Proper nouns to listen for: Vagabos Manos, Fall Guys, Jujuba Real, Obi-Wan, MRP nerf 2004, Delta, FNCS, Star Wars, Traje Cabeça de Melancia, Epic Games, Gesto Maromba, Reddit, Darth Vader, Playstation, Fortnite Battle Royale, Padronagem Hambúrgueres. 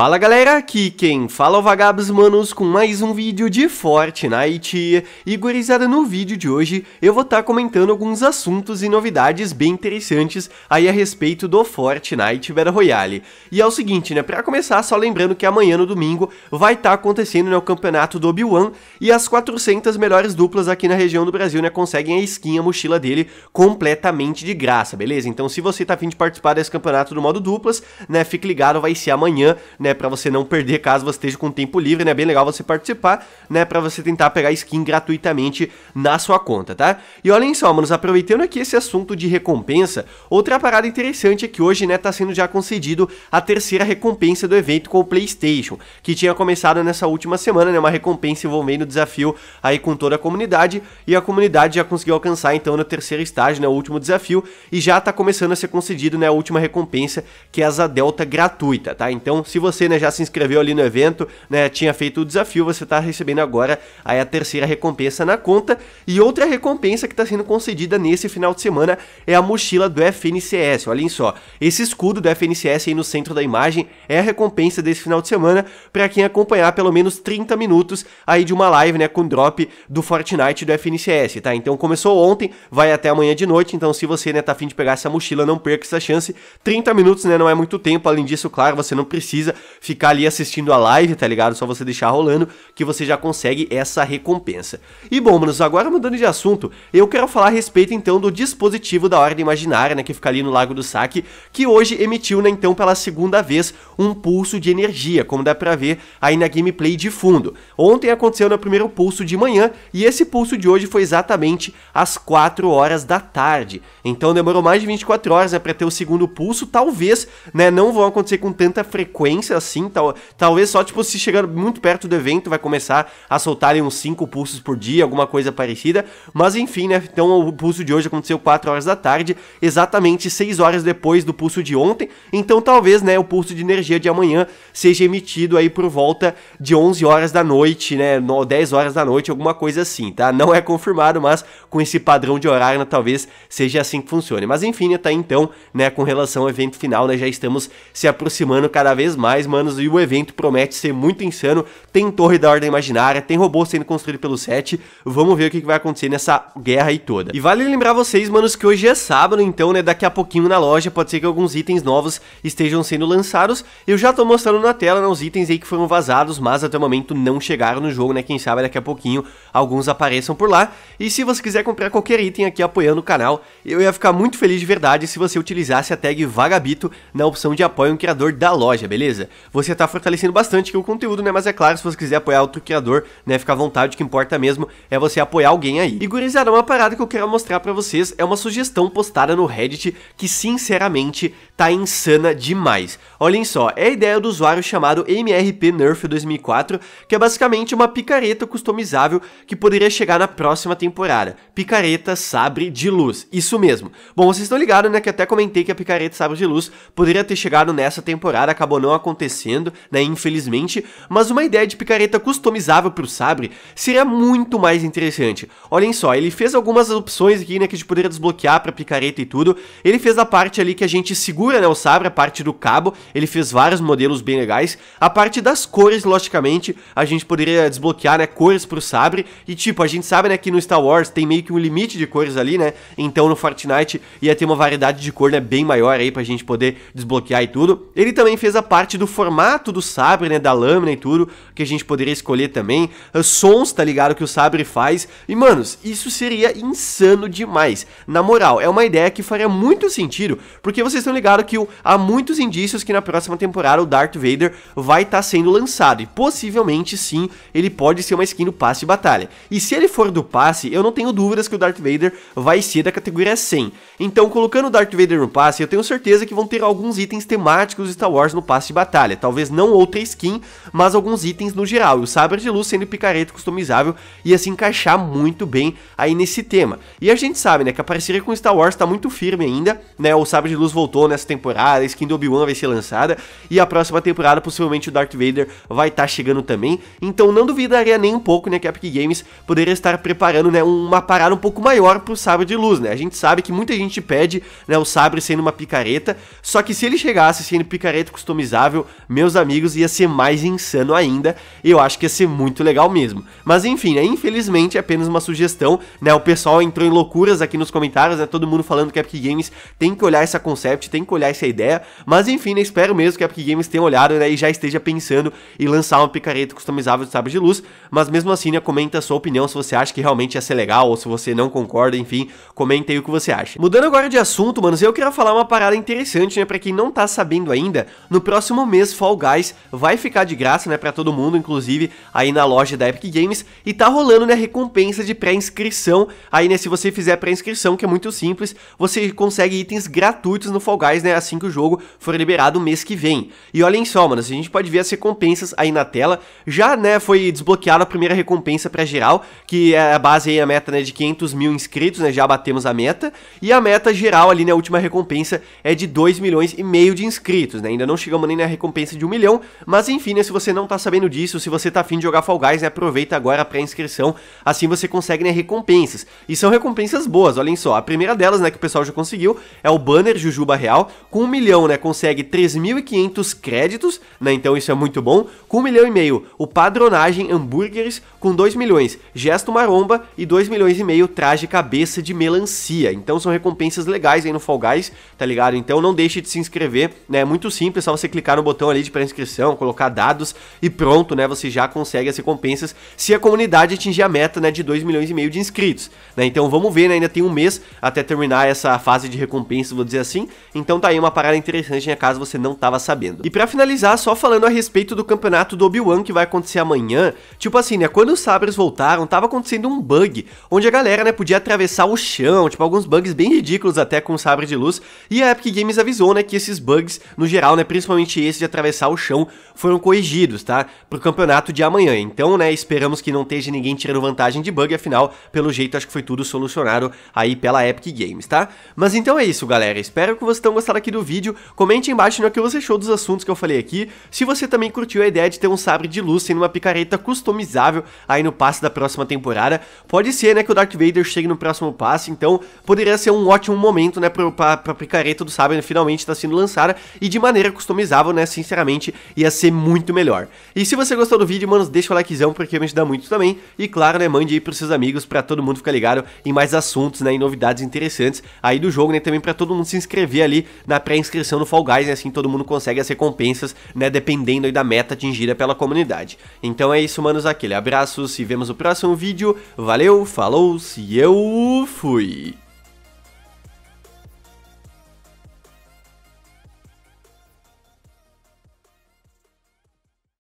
Fala galera, aqui quem fala é o Vagabos Manos com mais um vídeo de Fortnite. E gurizada, no vídeo de hoje eu vou estar comentando alguns assuntos e novidades bem interessantes aí a respeito do Fortnite Battle Royale. E é o seguinte, né, pra começar só lembrando que amanhã no domingo vai estar acontecendo, né, o campeonato do Obi-Wan. E as 400 melhores duplas aqui na região do Brasil, né, conseguem a skin, a mochila dele completamente de graça, beleza? Então se você tá afim de participar desse campeonato do modo duplas, né, fique ligado, vai ser amanhã, né, pra você não perder caso você esteja com tempo livre, né? Bem legal você participar, né? Pra você tentar pegar skin gratuitamente na sua conta, tá? E olhem só, manos, aproveitando aqui esse assunto de recompensa, outra parada interessante é que hoje, né, tá sendo já concedido a terceira recompensa do evento com o Playstation, que tinha começado nessa última semana, né? Uma recompensa envolvendo o desafio aí com toda a comunidade, e a comunidade já conseguiu alcançar então no terceiro estágio, né, o último desafio, e já tá começando a ser concedido, né, a última recompensa, que é a Delta gratuita, tá? Então, se você, né, já se inscreveu ali no evento, né, tinha feito o desafio, você tá recebendo agora aí a terceira recompensa na conta. E outra recompensa que tá sendo concedida nesse final de semana é a mochila do FNCS. Olhem só, esse escudo do FNCS aí no centro da imagem é a recompensa desse final de semana para quem acompanhar pelo menos 30 minutos aí de uma live, né, com drop do Fortnite do FNCS, tá? Então começou ontem, vai até amanhã de noite, então se você, né, tá afim de pegar essa mochila, não perca essa chance. 30 minutos, né, não é muito tempo. Além disso, claro, você não precisa ficar ali assistindo a live, tá ligado? Só você deixar rolando que você já consegue essa recompensa. E bom, manos, agora mudando de assunto, eu quero falar a respeito então do dispositivo da Ordem Imaginária, né, que fica ali no Lago do Saque, que hoje emitiu, né, então pela segunda vez um pulso de energia, como dá pra ver aí na gameplay de fundo. Ontem aconteceu no primeiro pulso de manhã e esse pulso de hoje foi exatamente às 4 horas da tarde. Então demorou mais de 24 horas, né, pra ter o segundo pulso. Talvez, né, não vão acontecer com tanta frequência assim, talvez só, tipo, se chegar muito perto do evento, vai começar a soltar ali uns 5 pulsos por dia, alguma coisa parecida, mas enfim, né, então o pulso de hoje aconteceu 4 horas da tarde, exatamente 6 horas depois do pulso de ontem, então talvez, né, o pulso de energia de amanhã seja emitido aí por volta de 11 horas da noite, né, 10 horas da noite, alguma coisa assim, tá? Não é confirmado, mas com esse padrão de horário, né, talvez seja assim que funcione, mas enfim, né, tá, então, né, com relação ao evento final, né, já estamos se aproximando cada vez mais, manos, e o evento promete ser muito insano. Tem torre da Ordem Imaginária, tem robô sendo construído pelo set, vamos ver o que vai acontecer nessa guerra aí toda. E vale lembrar vocês, manos, que hoje é sábado, então, né, daqui a pouquinho na loja pode ser que alguns itens novos estejam sendo lançados. Eu já tô mostrando na tela, né, os itens aí que foram vazados, mas até o momento não chegaram no jogo, né, quem sabe daqui a pouquinho alguns apareçam por lá. E se você quiser comprar qualquer item aqui apoiando o canal, eu ia ficar muito feliz de verdade se você utilizasse a tag Vagabito na opção de apoio ao criador da loja, beleza? Você tá fortalecendo bastante o conteúdo, né? Mas é claro, se você quiser apoiar outro criador, né, fica à vontade, o que importa mesmo é você apoiar alguém aí. E gurizada, uma parada que eu quero mostrar pra vocês é uma sugestão postada no Reddit que sinceramente tá insana demais. Olhem só, é a ideia do usuário chamado MRP nerf 2004, que é basicamente uma picareta customizável que poderia chegar na próxima temporada. Picareta sabre de luz, isso mesmo. Bom, vocês estão ligados, né, que até comentei que a picareta sabre de luz poderia ter chegado nessa temporada, acabou não acontecendo, né, infelizmente, mas uma ideia de picareta customizável pro sabre seria muito mais interessante. Olhem só, ele fez algumas opções aqui, né, que a gente poderia desbloquear pra picareta e tudo. Ele fez a parte ali que a gente segura, né, o sabre, a parte do cabo, ele fez vários modelos bem legais. A parte das cores, logicamente, a gente poderia desbloquear, né, cores pro sabre, e tipo, a gente sabe, né, que no Star Wars tem meio que um limite de cores ali, né, então no Fortnite ia ter uma variedade de cor, né, bem maior aí pra gente poder desbloquear e tudo. Ele também fez a parte do formato do sabre, né, da lâmina e tudo, que a gente poderia escolher também, sons, tá ligado, que o sabre faz. E, manos, isso seria insano demais, na moral. É uma ideia que faria muito sentido, porque vocês estão ligados que há muitos indícios que na próxima temporada o Darth Vader vai estar sendo lançado, e possivelmente sim, ele pode ser uma skin do passe de batalha. E se ele for do passe, eu não tenho dúvidas que o Darth Vader vai ser da categoria 100, então colocando o Darth Vader no passe, eu tenho certeza que vão ter alguns itens temáticos do Star Wars no passe de batalha, talvez não outra skin, mas alguns itens no geral, e o sabre de luz sendo picareta customizável ia se encaixar muito bem aí nesse tema. E a gente sabe, né, que a parceria com Star Wars tá muito firme ainda, né, o sabre de luz voltou nessa temporada, a skin do Obi-Wan vai ser lançada, e a próxima temporada possivelmente o Darth Vader vai estar chegando também, então não duvidaria nem um pouco, né, que a Epic Games poderia estar preparando, né, uma parada um pouco maior pro sabre de luz, né. A gente sabe que muita gente pede, né, o sabre sendo uma picareta, só que se ele chegasse sendo picareta customizável, meus amigos, ia ser mais insano ainda. Eu acho que ia ser muito legal mesmo. Mas enfim, né, infelizmente é apenas uma sugestão, né? O pessoal entrou em loucuras aqui nos comentários, né? Todo mundo falando que a Epic Games tem que olhar essa concept, tem que olhar essa ideia. Mas enfim, né, espero mesmo que a Epic Games tenha olhado, né, e já esteja pensando em lançar uma picareta customizável de sabre de luz. Mas mesmo assim, né, comenta a sua opinião se você acha que realmente ia ser legal ou se você não concorda, enfim, comenta aí o que você acha. Mudando agora de assunto, manos, eu queria falar uma parada interessante, né, pra quem não tá sabendo ainda. No próximo mês, Fall Guys vai ficar de graça, né, pra todo mundo, inclusive aí na loja da Epic Games, e tá rolando, né, recompensa de pré-inscrição. Aí, né, se você fizer pré-inscrição, que é muito simples, você consegue itens gratuitos no Fall Guys, né, assim que o jogo for liberado mês que vem. E olhem só, manos, a gente pode ver as recompensas aí na tela. Já, né, foi desbloqueada a primeira recompensa pra geral, que é a base aí, a meta, né, de 500 mil inscritos, né, já batemos a meta, e a meta geral ali, né, a última recompensa é de 2 milhões e meio de inscritos, né, ainda não chegamos nem na recompensa de 1 milhão, mas enfim, né, se você não tá sabendo disso, se você tá afim de jogar Fall Guys, né, aproveita agora a pré-inscrição, assim você consegue, né, recompensas, e são recompensas boas, olhem só, a primeira delas, né, que o pessoal já conseguiu, é o banner Jujuba Real, com 1 milhão, né, consegue 3.500 créditos, né, então isso é muito bom, com 1 milhão e meio, o Padronagem Hambúrgueres, com 2 milhões, Gesto Maromba, e 2 milhões e meio, Traje Cabeça de Melancia. Então são recompensas legais aí no Fall Guys, tá ligado? Então não deixe de se inscrever, né? É muito simples, só você clicar no botão ali de pré-inscrição, colocar dados e pronto, né? Você já consegue as recompensas se a comunidade atingir a meta, né, de 2 milhões e meio de inscritos, né? Então vamos ver, né? Ainda tem um mês até terminar essa fase de recompensas, vou dizer assim. Então tá aí uma parada interessante, né, caso você não tava sabendo. E pra finalizar, só falando a respeito do campeonato do Obi-Wan que vai acontecer amanhã, tipo assim, né, quando os sabres voltaram, tava acontecendo um bug, onde a galera, né, podia atravessar o chão, tipo, alguns bugs bem ridículos até com o sabre de luz, e a Epic Games avisou, né, que esses bugs, no geral, né, principalmente esse de atravessar o chão, foram corrigidos, tá, pro campeonato de amanhã. Então, né, esperamos que não esteja ninguém tirando vantagem de bug, afinal, pelo jeito, acho que foi tudo solucionado aí pela Epic Games, tá? Mas então é isso, galera, espero que vocês tenham gostado aqui do vídeo, comente embaixo, né, o que você achou dos assuntos que eu falei aqui, se você também curtiu a ideia de ter um sabre de luz sendo uma picareta customizável aí no passe da próxima temporada. Pode ser, né, que o Darth Vader chegue no próximo passe, então poderia ser um ótimo momento, né, pra picareta do sabre, né, finalmente tá sendo lançada e de maneira customizável, né, sinceramente ia ser muito melhor. E se você gostou do vídeo, manos, deixa o likezão, porque me ajuda muito também, e claro, né, mande aí pros seus amigos, pra todo mundo ficar ligado em mais assuntos, né, e novidades interessantes aí do jogo, né, também pra todo mundo se inscrever ali na pré-inscrição no Fall Guys, né, assim todo mundo consegue as recompensas, né, dependendo aí da meta atingida pela comunidade. Então é isso, manos, aquele abraço, se vemos no próximo vídeo, valeu, falou, se eu fui!